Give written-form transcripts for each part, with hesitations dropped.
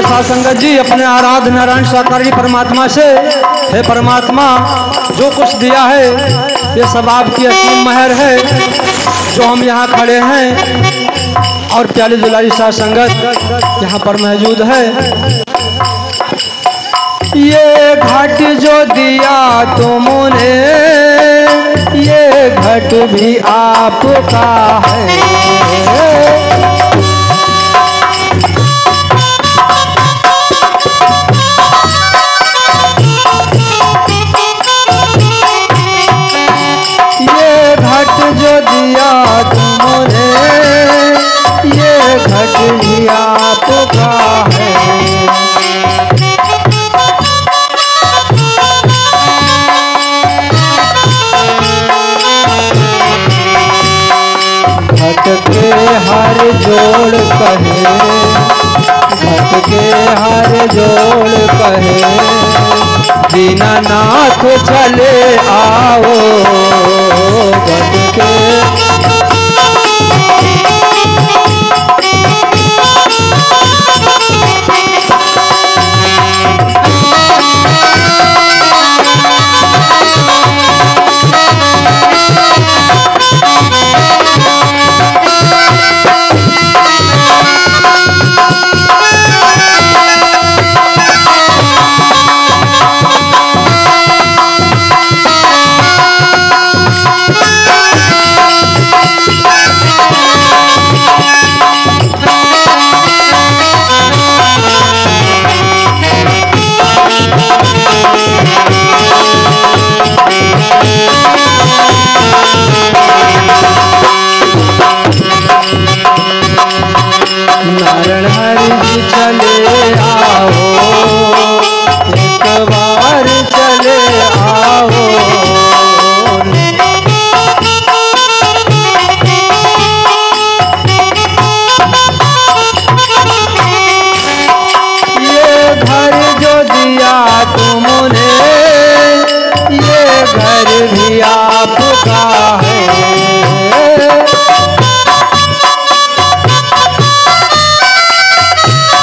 है साध संगत जी अपने आराध्य नारायण साकार जी परमात्मा से, हे परमात्मा जो कुछ दिया है ये सब आपकी असीम महर है। जो हम यहाँ खड़े हैं और 40 जुलाई साध संगत यहाँ पर मौजूद है, ये घाट जो दिया तुमने ये घाट भी आपका है। जो दिया तुमने ये घट भी आपका है। घट के हर जोड़ कहे, घट के हर जोड़ कहे, दीनानाथ चले आओ। घट के नारायण हरि जी चले आओ। तन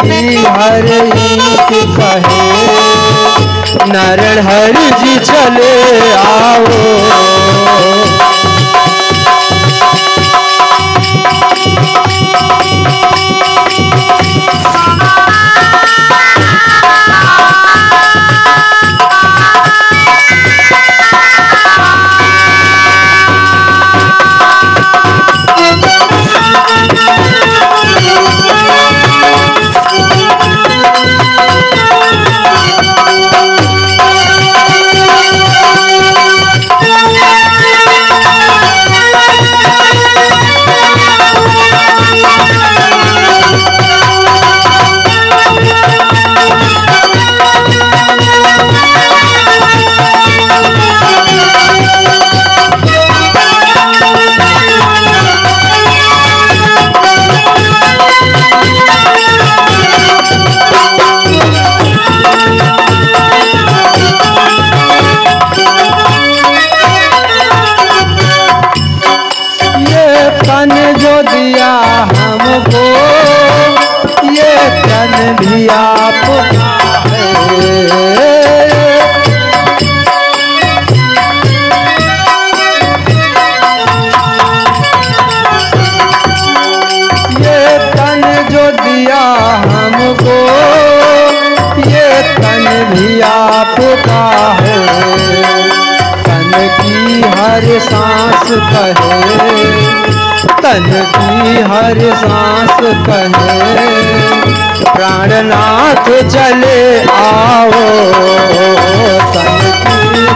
की हर सांस कहे, प्राणनाथ चले आओ। तन की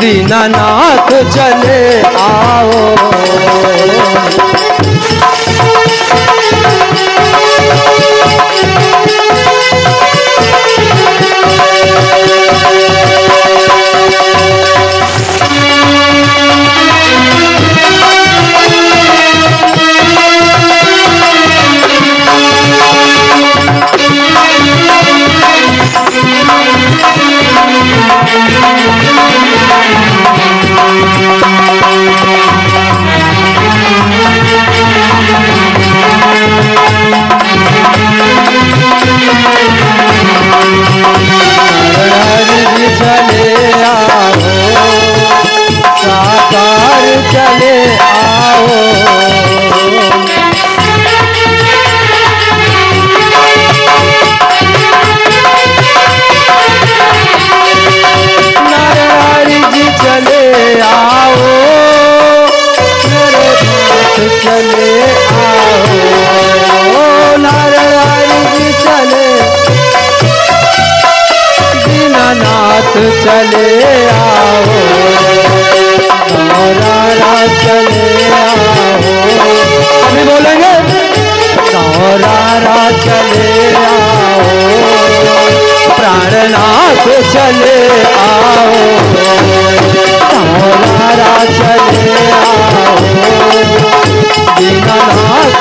दीनानाथ चले आओ, चले आओ, नौरारा चले आओ, अभी बोलेंगे नौरारा चले आओ, प्राणनाथ चले आओ, नौरारा चले आओ, दीनानाथ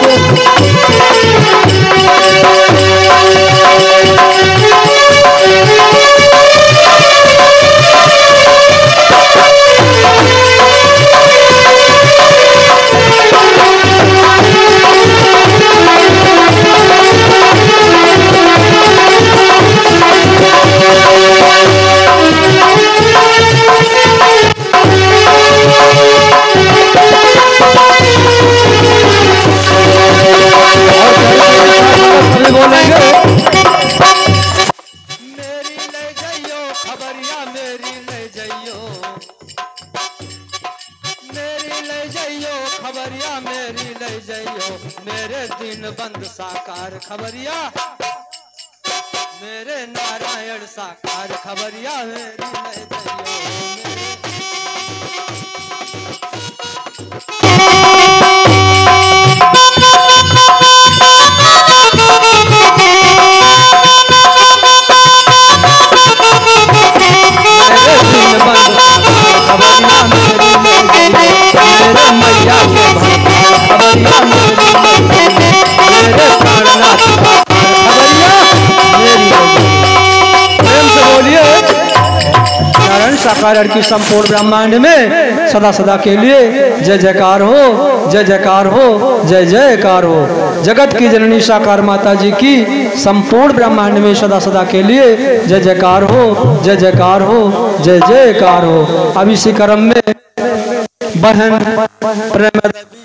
खबरिया मेरे नारायण साकार खबरिया मेरी ले साकार की संपूर्ण ब्रह्मांड में सदा सदा के लिए जय जयकार हो, जय जयकार हो, जय जयकार हो। जगत की जननी साकार माता जी की संपूर्ण ब्रह्मांड में सदा सदा के लिए जय जयकार हो, जय जयकार हो, जय जयकार हो। अब इसी क्रम में बहन प्रेमा देवी